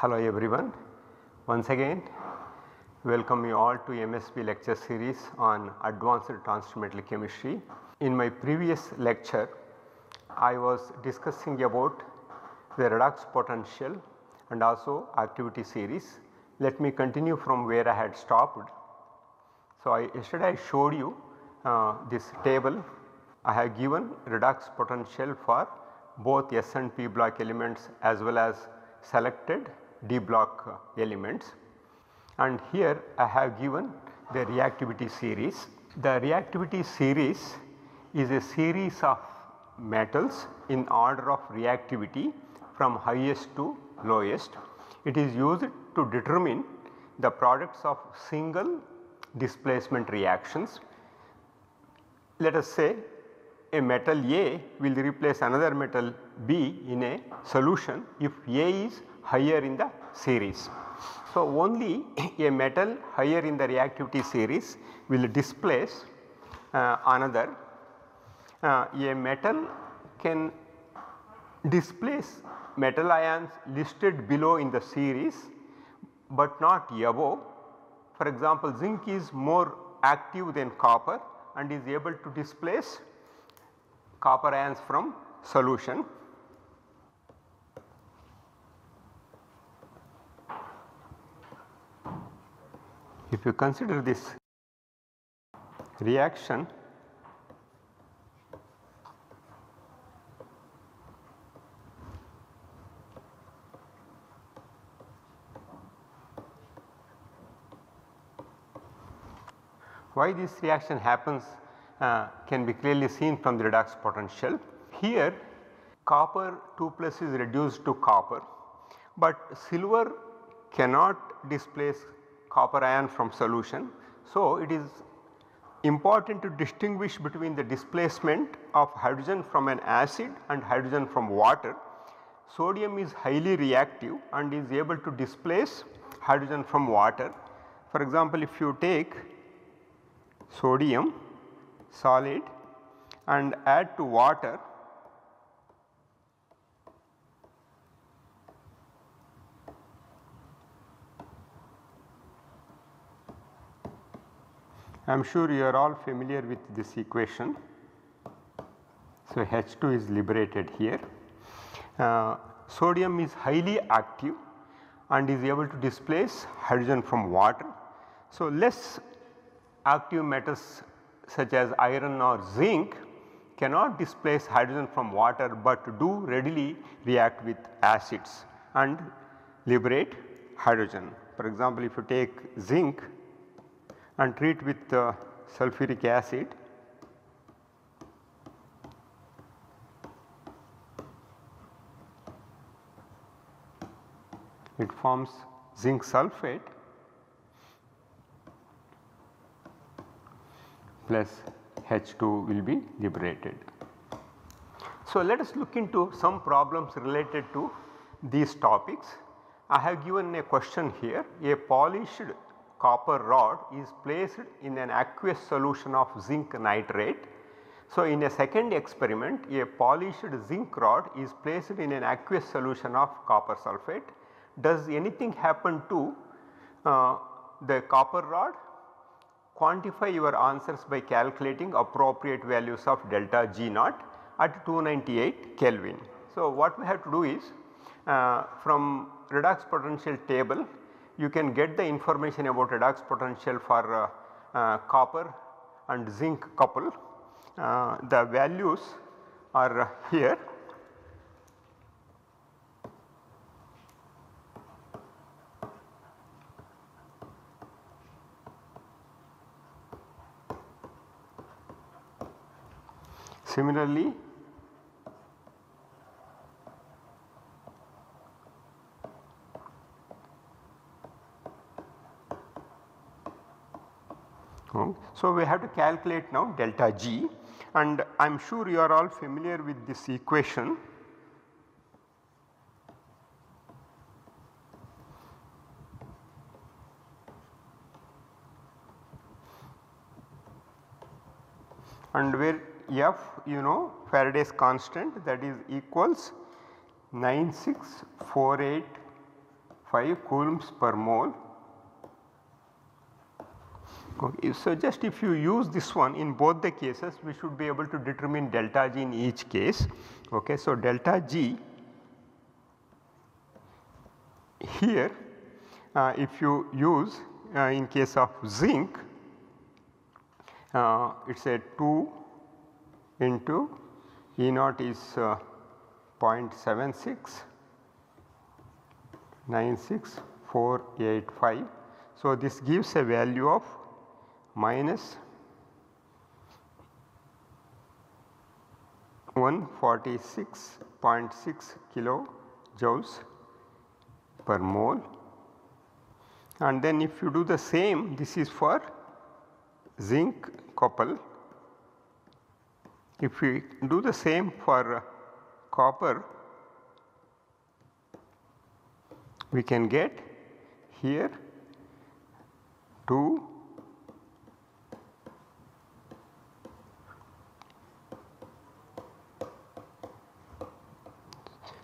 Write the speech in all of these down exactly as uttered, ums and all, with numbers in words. Hello everyone, once again welcome you all to M S P lecture series on advanced transmetal chemistry. In my previous lecture I was discussing about the redox potential and also activity series. Let me continue from where I had stopped. So I, yesterday I showed you uh, this table. I have given redox potential for both S and P block elements as well as selected D block elements, and here I have given the reactivity series. The reactivity series is a series of metals in order of reactivity from highest to lowest. It is used to determine the products of single displacement reactions. Let us say a metal A will replace another metal B in a solution if A is higher in the series. So only a metal higher in the reactivity series will displace uh, another. Uh, a metal can displace metal ions listed below in the series but not above. For example, zinc is more active than copper and is able to displace copper ions from solution. If you consider this reaction, why this reaction happens uh, can be clearly seen from the redox potential. Here copper two plus is reduced to copper, but silver cannot displace copper ion from solution. So it is important to distinguish between the displacement of hydrogen from an acid and hydrogen from water. Sodium is highly reactive and is able to displace hydrogen from water. For example, if you take sodium solid and add to water, I am sure you are all familiar with this equation. So H two is liberated here. Uh, sodium is highly active and is able to displace hydrogen from water. So less active metals such as iron or zinc cannot displace hydrogen from water but do readily react with acids and liberate hydrogen. For example, if you take zinc and treat with uh, sulfuric acid, it forms zinc sulfate plus H two will be liberated. So let us look into some problems related to these topics. I have given a question here. A polished copper rod is placed in an aqueous solution of zinc nitrate. So in a second experiment, a polished zinc rod is placed in an aqueous solution of copper sulfate. Does anything happen to uh, the copper rod? Quantify your answers by calculating appropriate values of delta G naught at two ninety-eight Kelvin. So what we have to do is uh, from redox potential table, you can get the information about redox potential for uh, uh, copper and zinc couple. Uh, the values are here. Similarly, so we have to calculate now delta G, and I am sure you are all familiar with this equation. And where F you know Faraday's constant, that is equals nine six four eight five coulombs per mole. Okay. So, just if you use this one in both the cases, we should be able to determine delta G in each case. Okay. So, delta G here uh, if you use uh, in case of zinc, uh, it is a two into E naught is uh, zero point seven six nine six four eight five. So, this gives a value of minus one forty-six point six kilojoules per mole. And then if you do the same, this is for zinc couple. If we do the same for uh, copper, we can get here two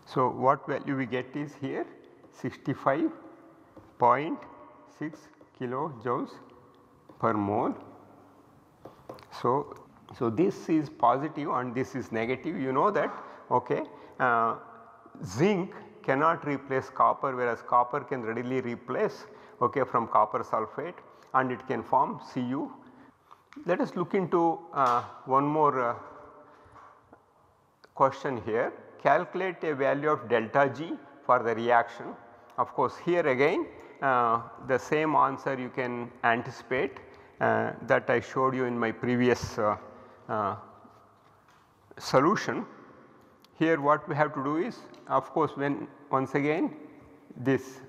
So, what value we get is here sixty-five point six kilojoules per mole. So, so this is positive and this is negative, you know that, okay. Uh, zinc cannot replace copper, whereas copper can readily replace, okay, from copper sulphate, and it can form Cu. Let us look into uh, one more uh, question here. Calculate a value of delta G for the reaction. Of course, here again uh, the same answer you can anticipate uh, that I showed you in my previous uh, uh, solution. Here what we have to do is, of course, when once again this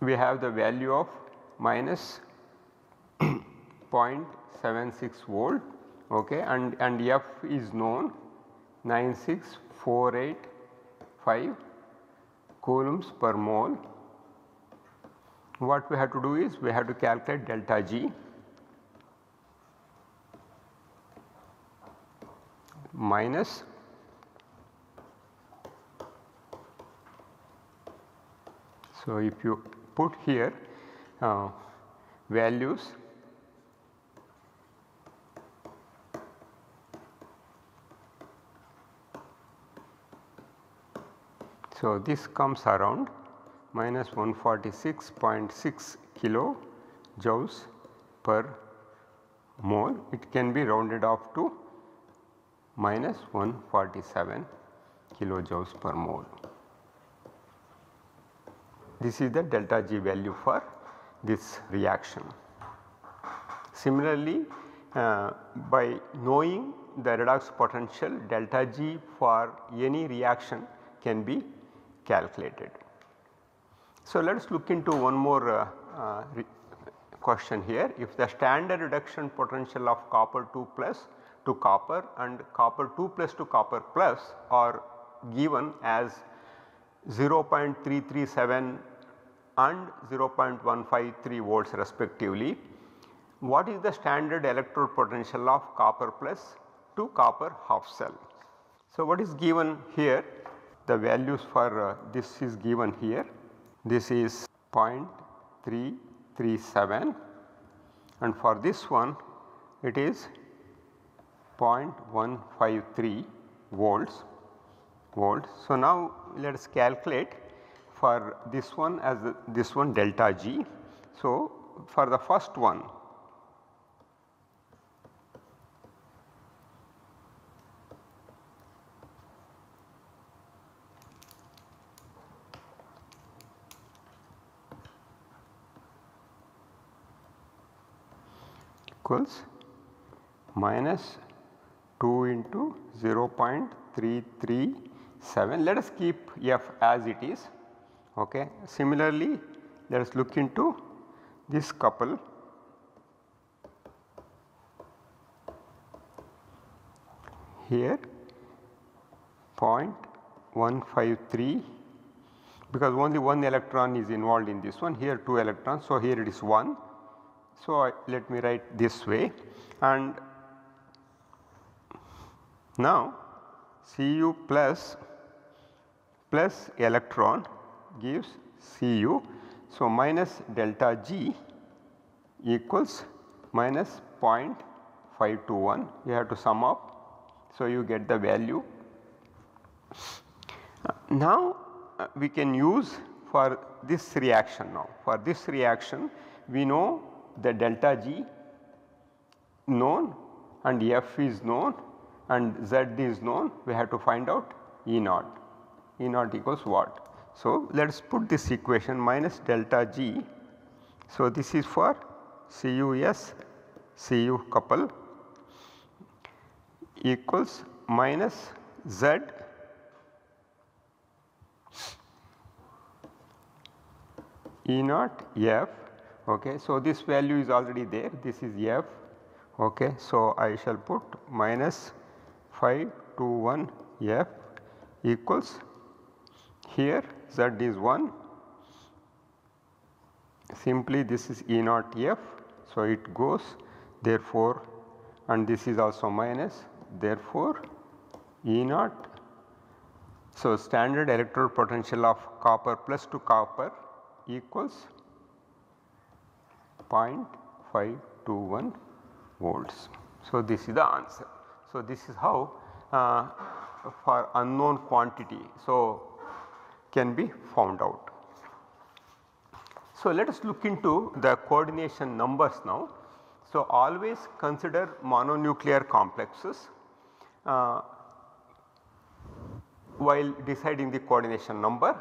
we have the value of minus zero point seven six volt. Okay, and, and F is known nine six four eight five coulombs per mole. What we have to do is we have to calculate delta G minus so if you put here uh, values So, this comes around minus one forty-six point six kilojoules per mole. It can be rounded off to minus one forty-seven kilojoules per mole. This is the delta G value for this reaction. Similarly, uh, by knowing the redox potential, delta G for any reaction can be calculated. So, let us look into one more uh, uh, question here. If the standard reduction potential of copper two plus to copper and copper two plus to copper plus are given as zero point three three seven and zero point one five three volts respectively, what is the standard electrode potential of copper plus to copper half cell? So, what is given here? The values for uh, this is given here, this is zero point three three seven and for this one it is zero point one five three volts, volts. So, now let us calculate for this one as the, this one delta G. So, for the first one equals minus two into zero point three three seven. Let us keep F as it is. Okay. Similarly, let us look into this couple. Here zero point one five three, because only one electron is involved in this one, here two electrons. So, here it is one. So, I, let me write this way, and now Cu plus plus electron gives Cu. So, minus delta G equals minus zero point five two one, you have to sum up. So, you get the value. Now, uh, we can use for this reaction now, for this reaction we know the delta G known and F is known and Z is known, we have to find out E naught, E naught equals what. So, let us put this equation minus delta G. So, this is for C U S, Cu couple equals minus Z E naught F, okay. So, this value is already there, this is F, okay. So, I shall put minus five two one F equals here Z is one, simply this is E naught F. So, it goes therefore, and this is also minus, therefore E naught. So, standard electrode potential of copper plus to copper equals zero point five two one volts. So, this is the answer. So, this is how uh, for unknown quantity, so can be found out. So, let us look into the coordination numbers now. So, always consider mononuclear complexes uh, while deciding the coordination number,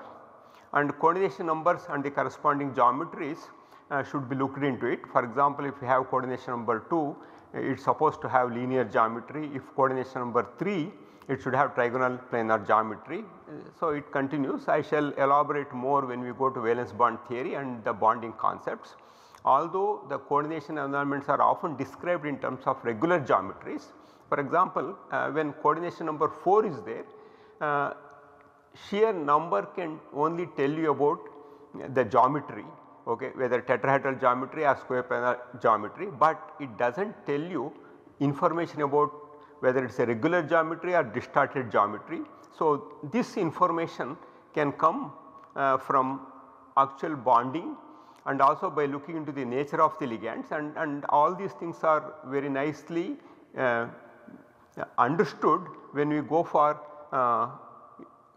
and coordination numbers and the corresponding geometries uh, should be looked into it. For example, if you have coordination number two, it is supposed to have linear geometry. If coordination number three, it should have trigonal planar geometry. So, it continues. I shall elaborate more when we go to valence bond theory and the bonding concepts. Although the coordination environments are often described in terms of regular geometries. For example, uh, when coordination number four is there, uh, sheer number can only tell you about the geometry, okay, whether tetrahedral geometry or square planar geometry, but it does not tell you information about whether it is a regular geometry or distorted geometry. So, this information can come uh, from actual bonding and also by looking into the nature of the ligands, and, and all these things are very nicely uh, understood when we go for uh,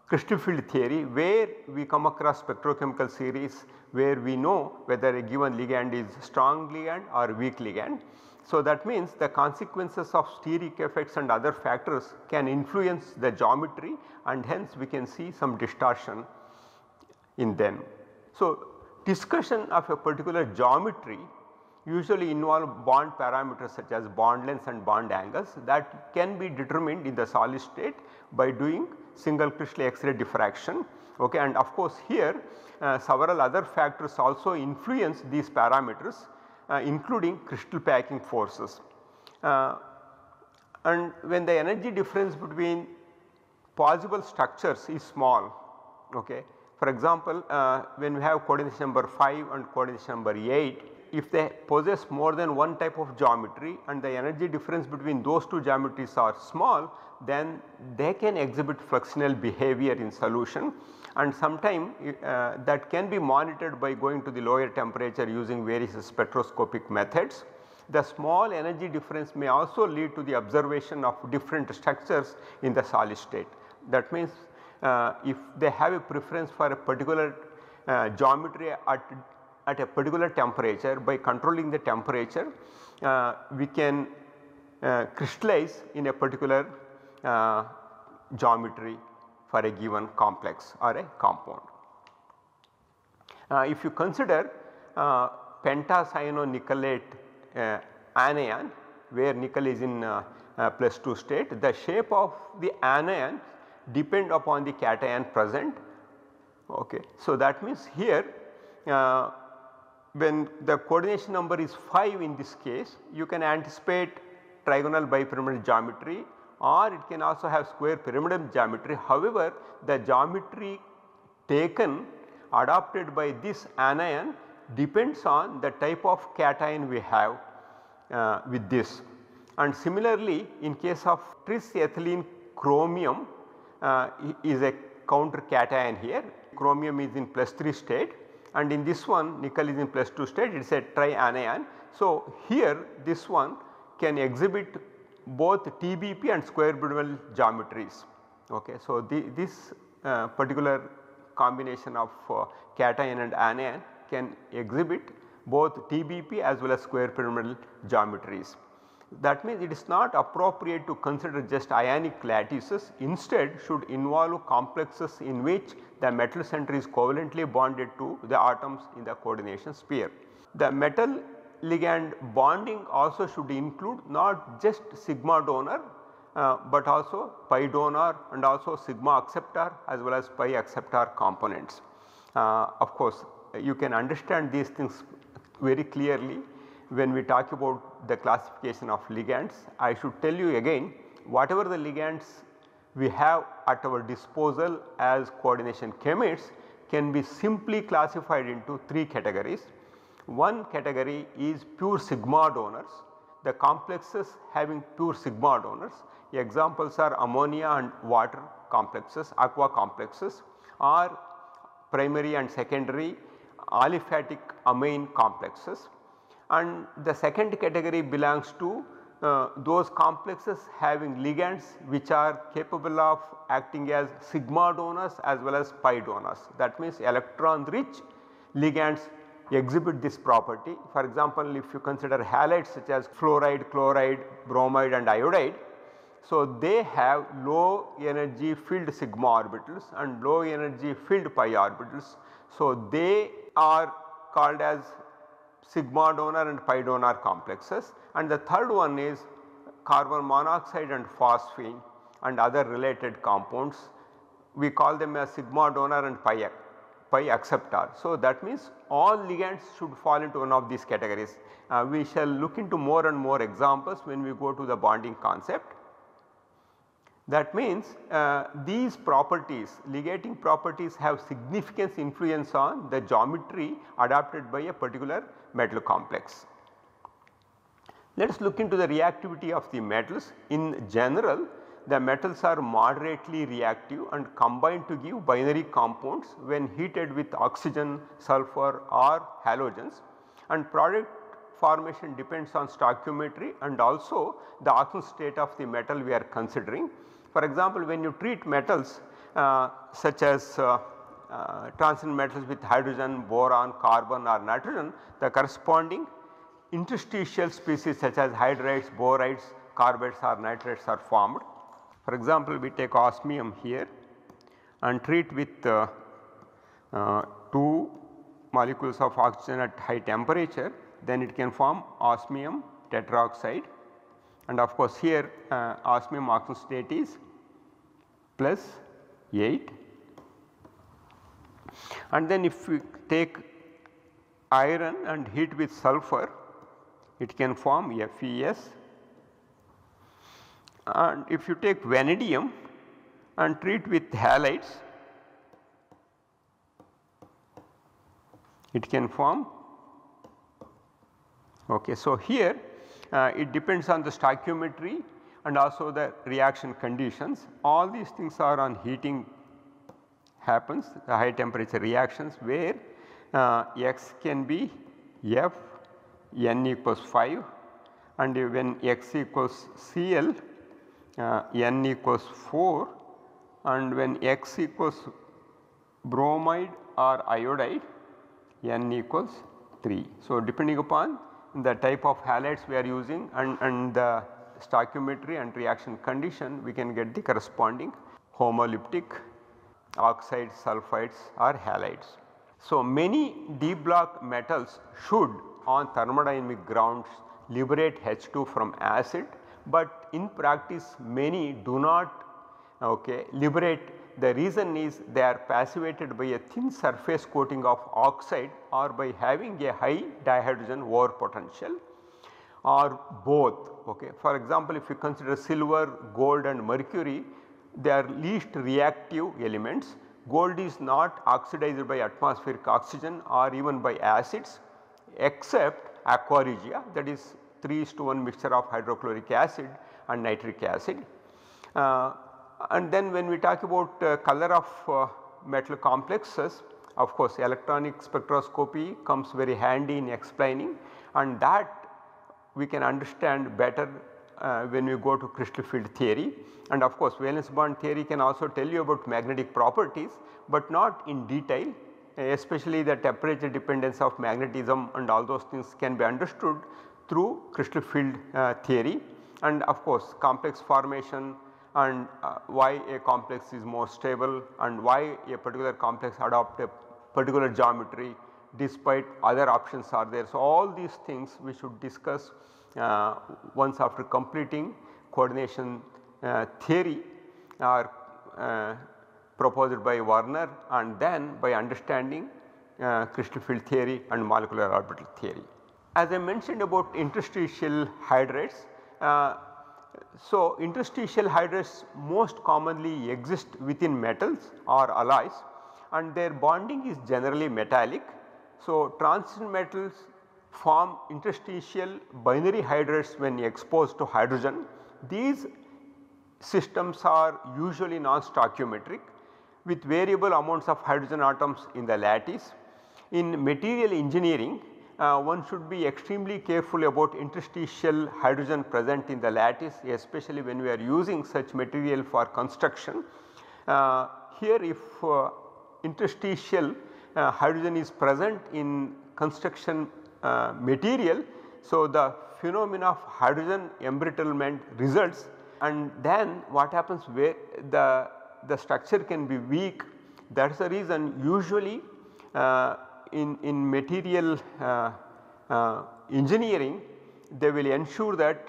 crystal field theory, where we come across spectrochemical series where we know whether a given ligand is strong ligand or weak ligand. So, that means the consequences of steric effects and other factors can influence the geometry, and hence we can see some distortion in them. So, discussion of a particular geometry usually involve bond parameters such as bond lengths and bond angles that can be determined in the solid state by doing single crystal X-ray diffraction, okay. And of course, here uh, several other factors also influence these parameters, Uh, including crystal packing forces, uh, and when the energy difference between possible structures is small, okay. For example, uh, when we have coordination number five and coordination number eight, if they possess more than one type of geometry and the energy difference between those two geometries are small, then they can exhibit fluxional behavior in solution, and sometime uh, that can be monitored by going to the lower temperature using various spectroscopic methods. The small energy difference may also lead to the observation of different structures in the solid state. That means uh, if they have a preference for a particular uh, geometry at, at a particular temperature, by controlling the temperature uh, we can uh, crystallize in a particular uh, geometry for a given complex or a compound. Uh, if you consider uh, pentacyano nickelate uh, anion, where nickel is in uh, uh, plus two state, the shape of the anion depend upon the cation present, okay. So, that means here uh, when the coordination number is five in this case, you can anticipate trigonal bipyramidal geometry, or it can also have square pyramidal geometry. However, the geometry taken adopted by this anion depends on the type of cation we have uh, with this. And similarly, in case of tris-ethylene chromium uh, is a counter cation here. Chromium is in plus three state and in this one nickel is in plus two state, it is a trianion. So, here this one can exhibit both T B P and square brittle geometries. Okay. So, the, this uh, particular combination of uh, cation and anion can exhibit both T B P as well as square pyramidal geometries. That means it is not appropriate to consider just ionic lattices, instead should involve complexes in which the metal center is covalently bonded to the atoms in the coordination sphere. The metal ligand bonding also should include not just sigma donor uh, but also pi donor and also sigma acceptor as well as pi acceptor components. Uh, of course, you can understand these things very clearly when we talk about the classification of ligands. I should tell you again, whatever the ligands we have at our disposal as coordination chemists can be simply classified into three categories. One category is pure sigma donors, the complexes having pure sigma donors. Examples are ammonia and water complexes, aqua complexes, or primary and secondary aliphatic amine complexes. And the second category belongs to uh, those complexes having ligands which are capable of acting as sigma donors as well as pi donors. That means electron rich ligands exhibit this property. For example, if you consider halides such as fluoride, chloride, bromide and iodide, so they have low energy filled sigma orbitals and low energy filled pi orbitals. So they are called as sigma donor and pi donor complexes. And the third one is carbon monoxide and phosphine and other related compounds. We call them as sigma donor and pi, pi acceptor. So that means all ligands should fall into one of these categories. Uh, we shall look into more and more examples when we go to the bonding concept. That means uh, these properties, ligating properties, have significant influence on the geometry adopted by a particular metal complex. Let us look into the reactivity of the metals. In general, the metals are moderately reactive and combine to give binary compounds when heated with oxygen, sulfur or halogens, and product formation depends on stoichiometry and also the oxygen state of the metal we are considering. For example, when you treat metals uh, such as uh, uh, transition metals with hydrogen, boron, carbon or nitrogen, the corresponding interstitial species such as hydrides, borides, carbides or nitrates are formed. For example, we take osmium here and treat with uh, uh, two molecules of oxygen at high temperature, then it can form osmium tetraoxide. And of course, here uh, osmium oxygen state is plus eight. And then if we take iron and heat with sulfur, it can form F E S. And if you take vanadium and treat with halides, it can form. Okay, so here Uh, it depends on the stoichiometry and also the reaction conditions. All these things are on heating happens, the high temperature reactions where uh, X can be F, N equals five, and when X equals Cl, uh, N equals four, and when X equals bromide or iodide, N equals three. So depending upon the type of halides we are using and, and the stoichiometry and reaction condition, we can get the corresponding homolyptic oxides, sulfides or halides. So many d block metals should on thermodynamic grounds liberate H two from acid, but in practice many do not okay, liberate. The reason is they are passivated by a thin surface coating of oxide or by having a high dihydrogen over potential or both. Okay. For example, if you consider silver, gold and mercury, they are least reactive elements. Gold is not oxidized by atmospheric oxygen or even by acids except aqua regia, that is three is to one mixture of hydrochloric acid and nitric acid. Uh, And then when we talk about uh, color of uh, metal complexes, of course electronic spectroscopy comes very handy in explaining, and that we can understand better uh, when we go to crystal field theory. And of course valence bond theory can also tell you about magnetic properties, but not in detail, especially the temperature dependence of magnetism and all those things can be understood through crystal field uh, theory. And of course complex formation and uh, why a complex is more stable and why a particular complex adopts a particular geometry despite other options are there. So, all these things we should discuss uh, once after completing coordination uh, theory or uh, proposed by Werner, and then by understanding uh, crystal field theory and molecular orbital theory. As I mentioned about interstitial hydrates, uh, so interstitial hydrates most commonly exist within metals or alloys, and their bonding is generally metallic. So, transition metals form interstitial binary hydrates when exposed to hydrogen. These systems are usually non-stoichiometric with variable amounts of hydrogen atoms in the lattice. In material engineering, uh, one should be extremely careful about interstitial hydrogen present in the lattice, especially when we are using such material for construction. Uh, here if uh, interstitial Uh, hydrogen is present in construction uh, material. So, the phenomena of hydrogen embrittlement results, and then what happens where the, the structure can be weak. That is the reason usually uh, in, in material uh, uh, engineering they will ensure that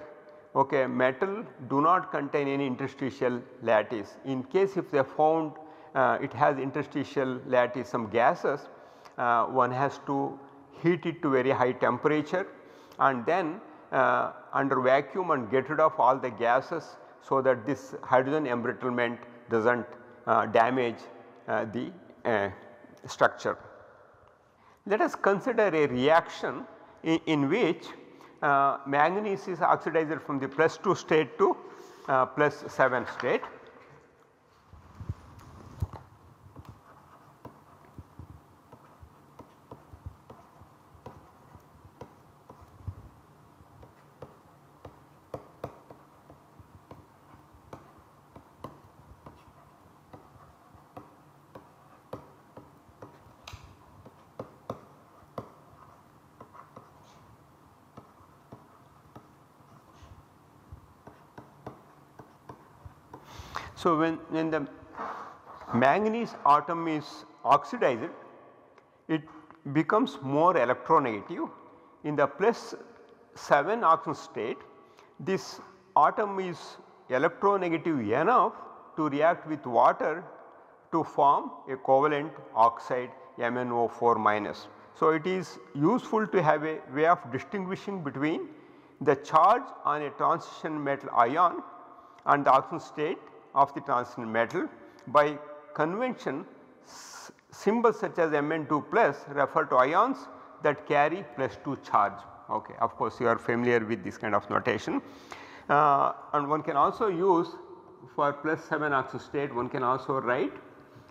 okay, metal do not contain any interstitial lattice. In case if they found Uh, it has interstitial lattice some gases, uh, one has to heat it to very high temperature and then uh, under vacuum and get rid of all the gases, so that this hydrogen embrittlement does not uh, damage uh, the uh, structure. Let us consider a reaction in, in which uh, manganese is oxidized from the plus two state to uh, plus seven state. So, when, when the manganese atom is oxidized, it becomes more electronegative. In the plus seven oxygen state, this atom is electronegative enough to react with water to form a covalent oxide M n O four minus. So, it is useful to have a way of distinguishing between the charge on a transition metal ion and the oxygen state of the transition metal. By convention, symbols such as M n two plus refer to ions that carry plus two charge. Okay, of course, you are familiar with this kind of notation, uh, and one can also use for plus seven oxygen state, one can also write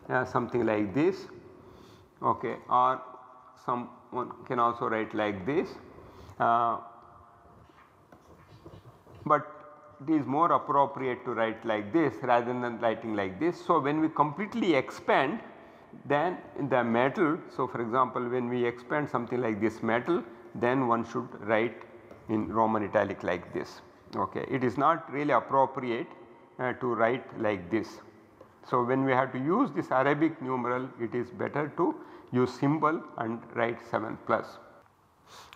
uh, something like this, okay, or some one can also write like this, uh, but it is more appropriate to write like this rather than writing like this. So, when we completely expand then the metal, so for example when we expand something like this metal, then one should write in Roman italic like this. Okay. It is not really appropriate uh, to write like this. So, when we have to use this Arabic numeral, it is better to use symbol and write seven plus.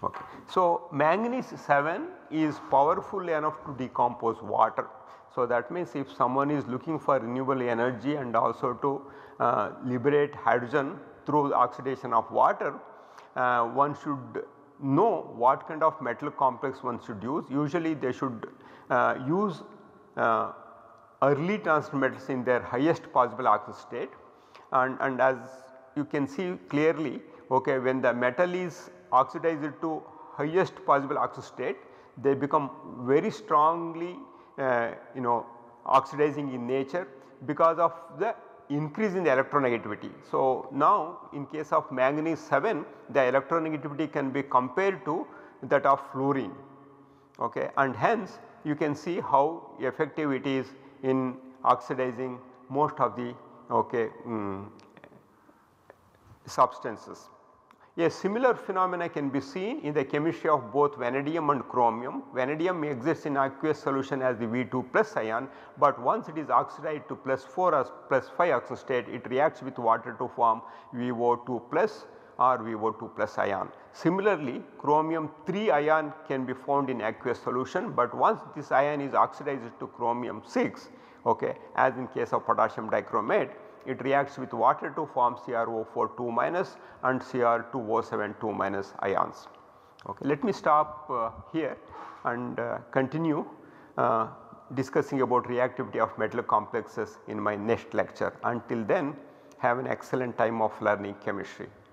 Okay. So, manganese seven is powerful enough to decompose water. So, that means if someone is looking for renewable energy and also to uh, liberate hydrogen through the oxidation of water, uh, one should know what kind of metal complex one should use. Usually they should uh, use uh, early transition metals in their highest possible oxygen state, and, and as you can see clearly, okay, when the metal is oxidized to highest possible oxygen state, they become very strongly uh, you know oxidizing in nature. because of the increase in the electronegativity. So, now in case of manganese seven, the electronegativity can be compared to that of fluorine, okay, and hence you can see how effective it is in oxidizing most of the okay, um, substances. A similar phenomena can be seen in the chemistry of both vanadium and chromium. Vanadium exists in aqueous solution as the V two plus ion, but once it is oxidized to plus four or plus five oxystate, it reacts with water to form V O two plus or V O two plus ion. Similarly, chromium three ion can be found in aqueous solution, but once this ion is oxidized to chromium six, okay, as in case of potassium dichromate, it reacts with water to form C r O four two minus and C r two O seven two minus ions. Okay. Let me stop uh, here and uh, continue uh, discussing about reactivity of metal complexes in my next lecture. Until then, have an excellent time of learning chemistry.